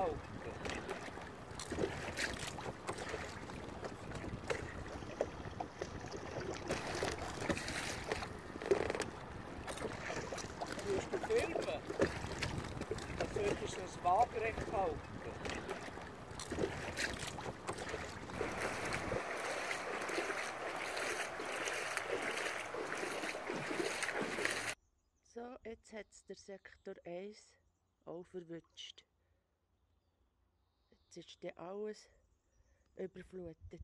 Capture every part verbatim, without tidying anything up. Musst du filmen. Du solltest das waagerecht halten. So, jetzt hat es der Sektor eins auch verwünscht. Jetzt ist dann alles überflutet.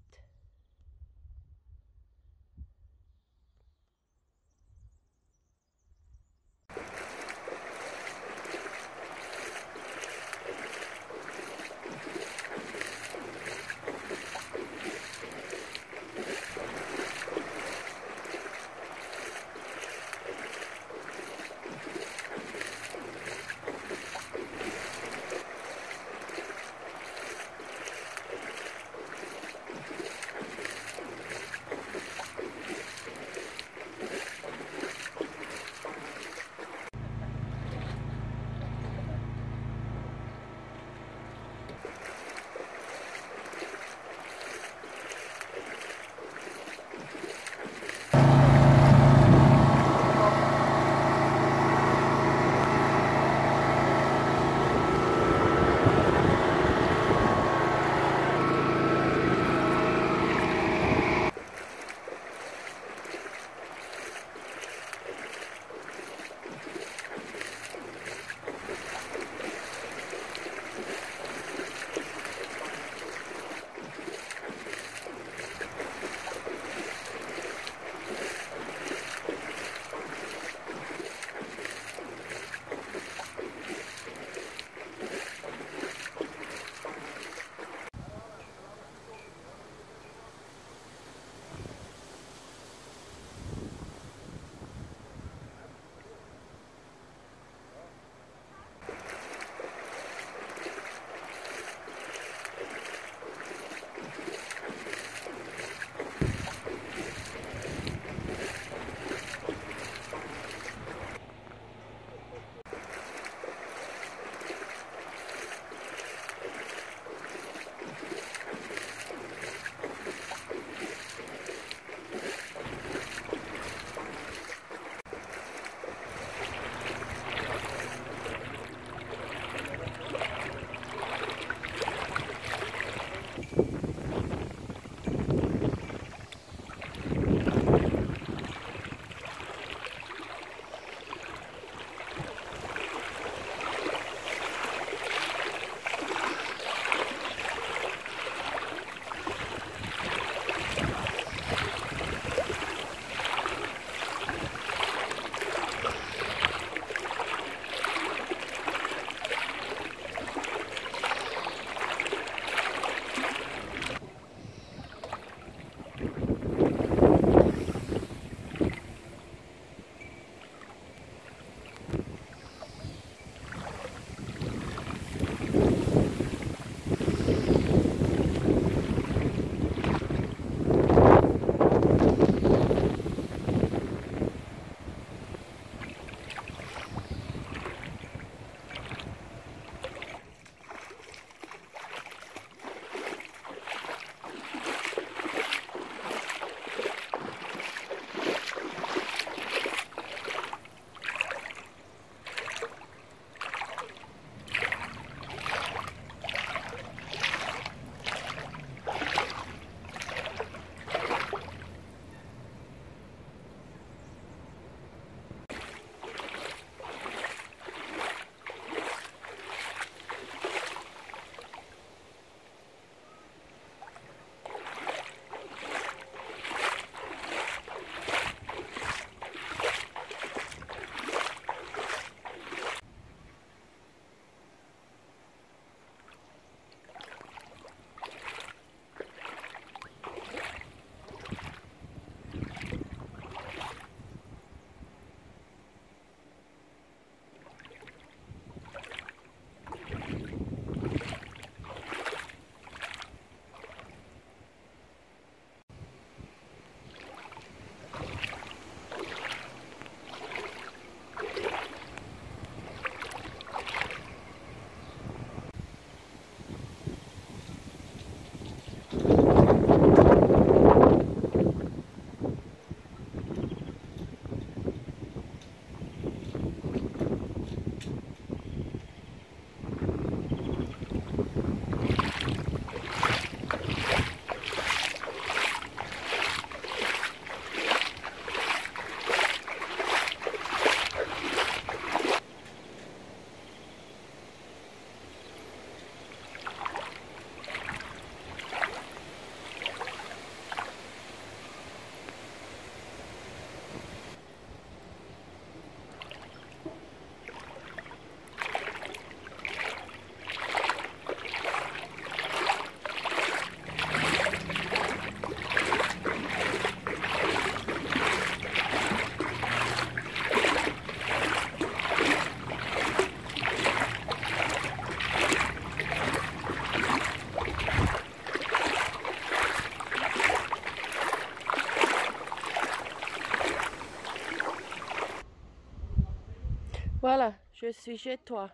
Voilà, je suis chez toi.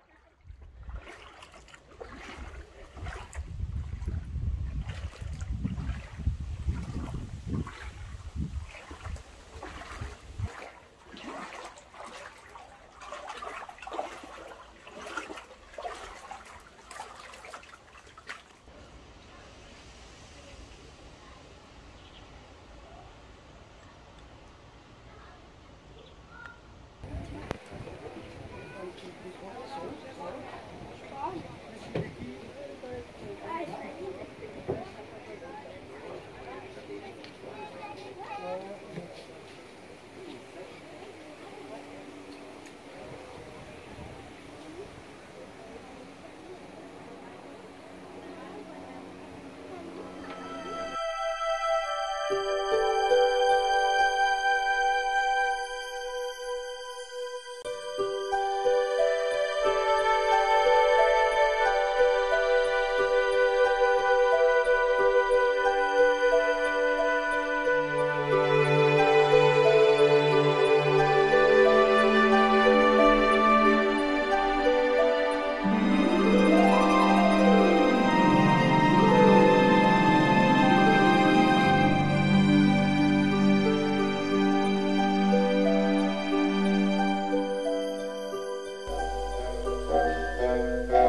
Thank you.